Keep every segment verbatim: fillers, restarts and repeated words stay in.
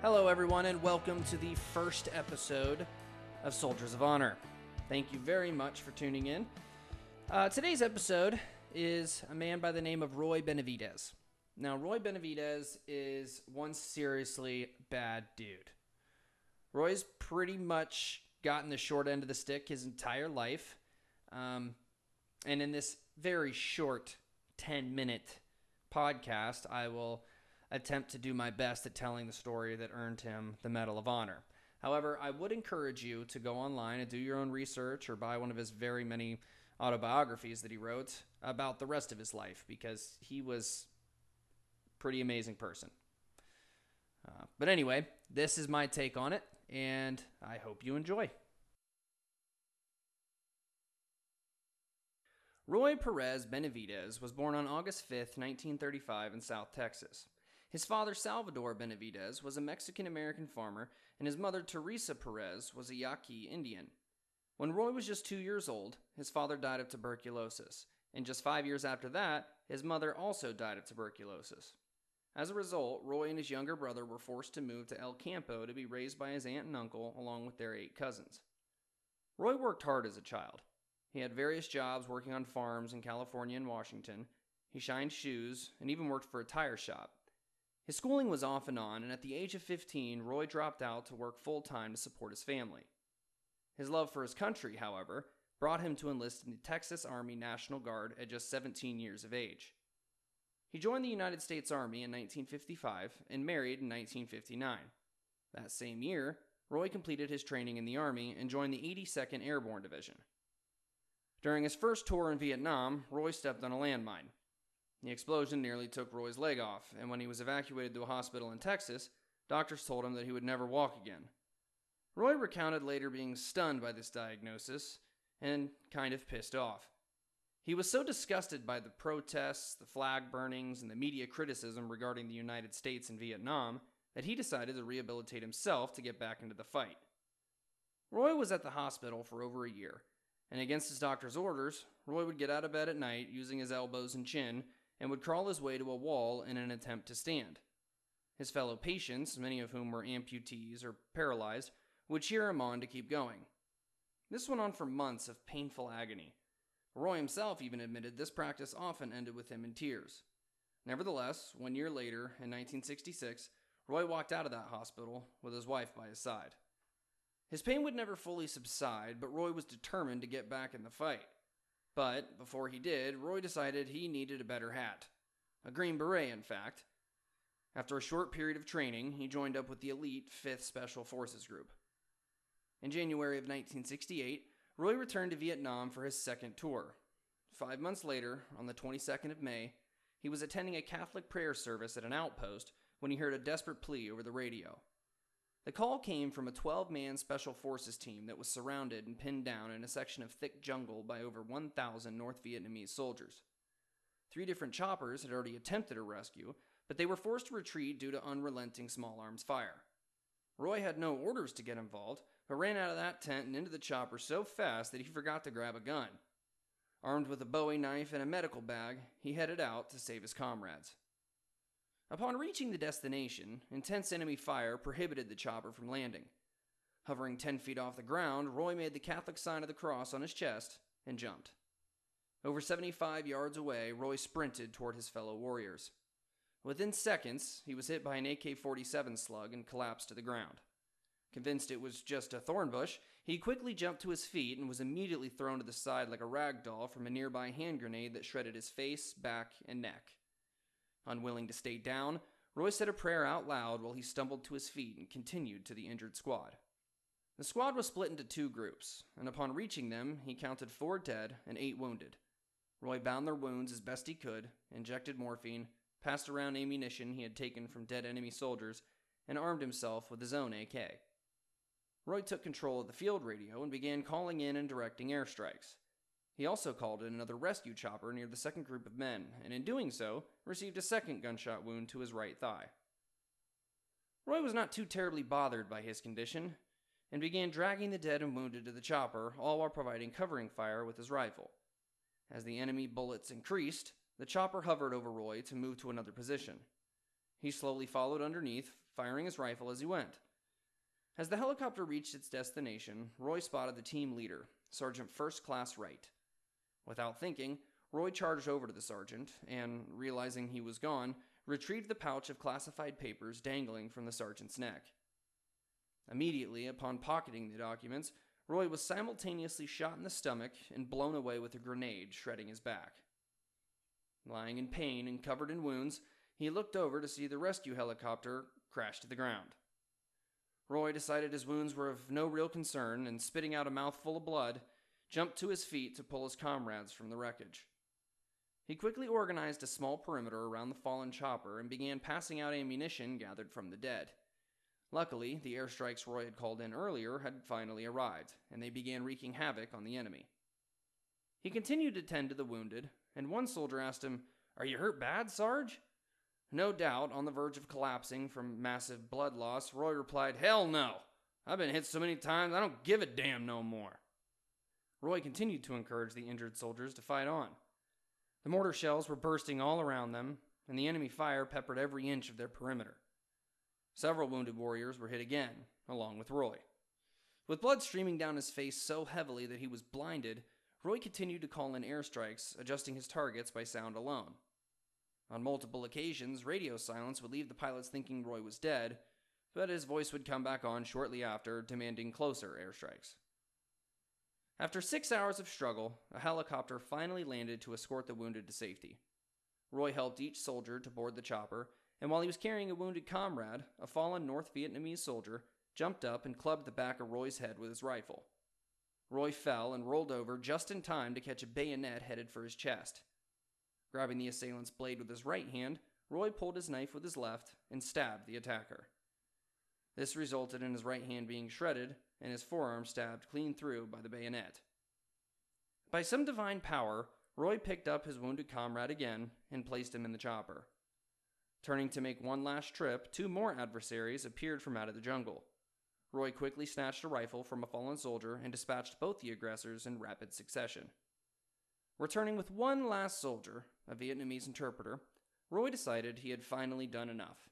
Hello, everyone, and welcome to the first episode of Soldiers of Honor. Thank you very much for tuning in. Uh, today's episode is a man by the name of Roy Benavidez. Now, Roy Benavidez is one seriously bad dude. Roy's pretty much gotten the short end of the stick his entire life. Um, and in this very short ten-minute podcast, I will attempt to do my best at telling the story that earned him the Medal of Honor. However, I would encourage you to go online and do your own research or buy one of his very many autobiographies that he wrote about the rest of his life, because he was a pretty amazing person. Uh, but anyway, this is my take on it, and I hope you enjoy. Roy Perez Benavidez was born on August fifth, nineteen thirty-five in South Texas. His father, Salvador Benavidez, was a Mexican-American farmer, and his mother, Teresa Perez, was a Yaqui Indian. When Roy was just two years old, his father died of tuberculosis, and just five years after that, his mother also died of tuberculosis. As a result, Roy and his younger brother were forced to move to El Campo to be raised by his aunt and uncle, along with their eight cousins. Roy worked hard as a child. He had various jobs working on farms in California and Washington. He shined shoes and even worked for a tire shop. His schooling was off and on, and at the age of fifteen, Roy dropped out to work full-time to support his family. His love for his country, however, brought him to enlist in the Texas Army National Guard at just seventeen years of age. He joined the United States Army in nineteen fifty-five and married in nineteen fifty-nine. That same year, Roy completed his training in the Army and joined the eighty-second Airborne Division. During his first tour in Vietnam, Roy stepped on a landmine. The explosion nearly took Roy's leg off, and when he was evacuated to a hospital in Texas, doctors told him that he would never walk again. Roy recounted later being stunned by this diagnosis and kind of pissed off. He was so disgusted by the protests, the flag burnings, and the media criticism regarding the United States and Vietnam that he decided to rehabilitate himself to get back into the fight. Roy was at the hospital for over a year, and against his doctor's orders, Roy would get out of bed at night using his elbows and chin and would crawl his way to a wall in an attempt to stand. His fellow patients, many of whom were amputees or paralyzed, would cheer him on to keep going. This went on for months of painful agony. Roy himself even admitted this practice often ended with him in tears. Nevertheless, one year later, in nineteen sixty-six, Roy walked out of that hospital with his wife by his side. His pain would never fully subside, but Roy was determined to get back in the fight. But before he did, Roy decided he needed a better hat. A green beret, in fact. After a short period of training, he joined up with the elite Fifth Special Forces Group. In January of nineteen sixty-eight, Roy returned to Vietnam for his second tour. Five months later, on the twenty-second of May, he was attending a Catholic prayer service at an outpost when he heard a desperate plea over the radio. The call came from a twelve-man Special Forces team that was surrounded and pinned down in a section of thick jungle by over one thousand North Vietnamese soldiers. Three different choppers had already attempted a rescue, but they were forced to retreat due to unrelenting small arms fire. Roy had no orders to get involved, but ran out of that tent and into the chopper so fast that he forgot to grab a gun. Armed with a Bowie knife and a medical bag, he headed out to save his comrades. Upon reaching the destination, intense enemy fire prohibited the chopper from landing. Hovering ten feet off the ground, Roy made the Catholic sign of the cross on his chest and jumped. Over seventy-five yards away, Roy sprinted toward his fellow warriors. Within seconds, he was hit by an A K forty-seven slug and collapsed to the ground. Convinced it was just a thorn bush, he quickly jumped to his feet and was immediately thrown to the side like a rag doll from a nearby hand grenade that shredded his face, back, and neck. Unwilling to stay down, Roy said a prayer out loud while he stumbled to his feet and continued to the injured squad. The squad was split into two groups, and upon reaching them, he counted four dead and eight wounded. Roy bound their wounds as best he could, injected morphine, passed around ammunition he had taken from dead enemy soldiers, and armed himself with his own A K. Roy took control of the field radio and began calling in and directing airstrikes. He also called in another rescue chopper near the second group of men, and in doing so, received a second gunshot wound to his right thigh. Roy was not too terribly bothered by his condition, and began dragging the dead and wounded to the chopper, all while providing covering fire with his rifle. As the enemy bullets increased, the chopper hovered over Roy to move to another position. He slowly followed underneath, firing his rifle as he went. As the helicopter reached its destination, Roy spotted the team leader, Sergeant First Class Wright. Without thinking, Roy charged over to the sergeant and, realizing he was gone, retrieved the pouch of classified papers dangling from the sergeant's neck. Immediately upon pocketing the documents, Roy was simultaneously shot in the stomach and blown away with a grenade, shredding his back. Lying in pain and covered in wounds, he looked over to see the rescue helicopter crash to the ground. Roy decided his wounds were of no real concern and, spitting out a mouthful of blood, jumped to his feet to pull his comrades from the wreckage. He quickly organized a small perimeter around the fallen chopper and began passing out ammunition gathered from the dead. Luckily, the airstrikes Roy had called in earlier had finally arrived, and they began wreaking havoc on the enemy. He continued to tend to the wounded, and one soldier asked him, "Are you hurt bad, Sarge?" No doubt, on the verge of collapsing from massive blood loss, Roy replied, "Hell no! I've been hit so many times, I don't give a damn no more." Roy continued to encourage the injured soldiers to fight on. The mortar shells were bursting all around them, and the enemy fire peppered every inch of their perimeter. Several wounded warriors were hit again, along with Roy. With blood streaming down his face so heavily that he was blinded, Roy continued to call in airstrikes, adjusting his targets by sound alone. On multiple occasions, radio silence would leave the pilots thinking Roy was dead, but his voice would come back on shortly after, demanding closer airstrikes. After six hours of struggle, a helicopter finally landed to escort the wounded to safety. Roy helped each soldier to board the chopper, and while he was carrying a wounded comrade, a fallen North Vietnamese soldier jumped up and clubbed the back of Roy's head with his rifle. Roy fell and rolled over just in time to catch a bayonet headed for his chest. Grabbing the assailant's blade with his right hand, Roy pulled his knife with his left and stabbed the attacker. This resulted in his right hand being shredded and his forearm stabbed clean through by the bayonet. By some divine power, Roy picked up his wounded comrade again and placed him in the chopper. Turning to make one last trip, two more adversaries appeared from out of the jungle. Roy quickly snatched a rifle from a fallen soldier and dispatched both the aggressors in rapid succession. Returning with one last soldier, a Vietnamese interpreter, Roy decided he had finally done enough.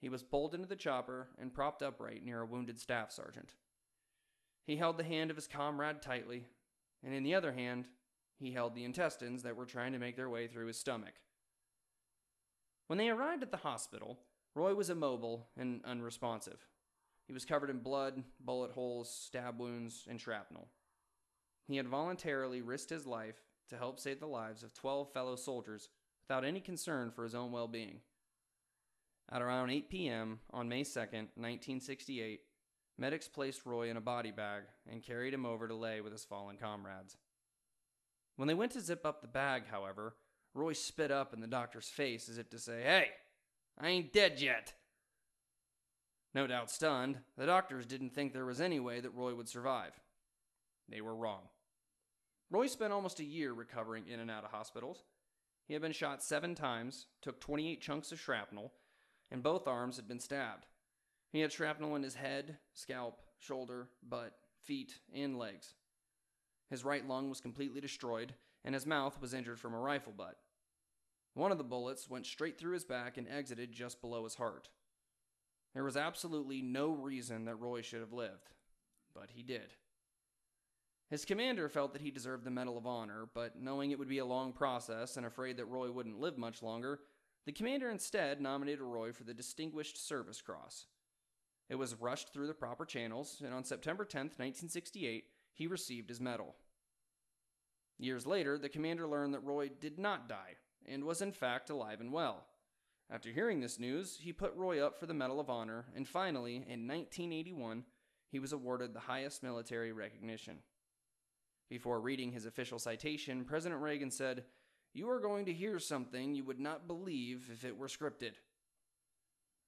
He was pulled into the chopper and propped upright near a wounded staff sergeant. He held the hand of his comrade tightly, and in the other hand, he held the intestines that were trying to make their way through his stomach. When they arrived at the hospital, Roy was immobile and unresponsive. He was covered in blood, bullet holes, stab wounds, and shrapnel. He had voluntarily risked his life to help save the lives of twelve fellow soldiers without any concern for his own well-being. At around eight p.m. on May second, nineteen sixty-eight, medics placed Roy in a body bag and carried him over to lay with his fallen comrades. When they went to zip up the bag, however, Roy spit up in the doctor's face as if to say, "Hey, I ain't dead yet." No doubt stunned, the doctors didn't think there was any way that Roy would survive. They were wrong. Roy spent almost a year recovering in and out of hospitals. He had been shot seven times, took twenty-eight chunks of shrapnel, and both arms had been stabbed. He had shrapnel in his head, scalp, shoulder, butt, feet, and legs. His right lung was completely destroyed, and his mouth was injured from a rifle butt. One of the bullets went straight through his back and exited just below his heart. There was absolutely no reason that Roy should have lived, but he did. His commander felt that he deserved the Medal of Honor, but knowing it would be a long process and afraid that Roy wouldn't live much longer, the commander instead nominated Roy for the Distinguished Service Cross. It was rushed through the proper channels, and on September tenth, nineteen sixty-eight, he received his medal. Years later, the commander learned that Roy did not die, and was in fact alive and well. After hearing this news, he put Roy up for the Medal of Honor, and finally, in nineteen eighty-one, he was awarded the highest military recognition. Before reading his official citation, President Reagan said, "You are going to hear something you would not believe if it were scripted."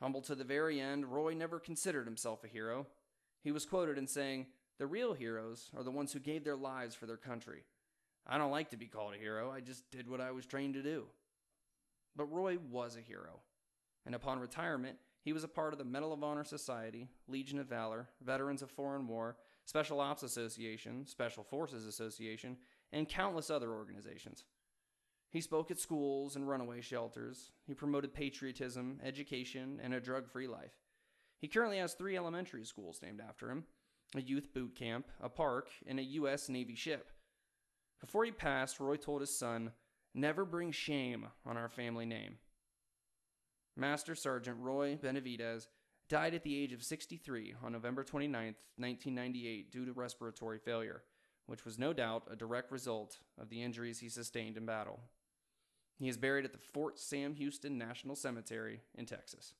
Humble to the very end, Roy never considered himself a hero. He was quoted in saying, "The real heroes are the ones who gave their lives for their country. I don't like to be called a hero, I just did what I was trained to do." But Roy was a hero, and upon retirement, he was a part of the Medal of Honor Society, Legion of Valor, Veterans of Foreign War, Special Ops Association, Special Forces Association, and countless other organizations. He spoke at schools and runaway shelters. He promoted patriotism, education, and a drug-free life. He currently has three elementary schools named after him, a youth boot camp, a park, and a U S Navy ship. Before he passed, Roy told his son, "Never bring shame on our family name." Master Sergeant Roy Benavidez died at the age of sixty-three on November twenty-ninth, nineteen ninety-eight due to respiratory failure, which was no doubt a direct result of the injuries he sustained in battle. He is buried at the Fort Sam Houston National Cemetery in Texas.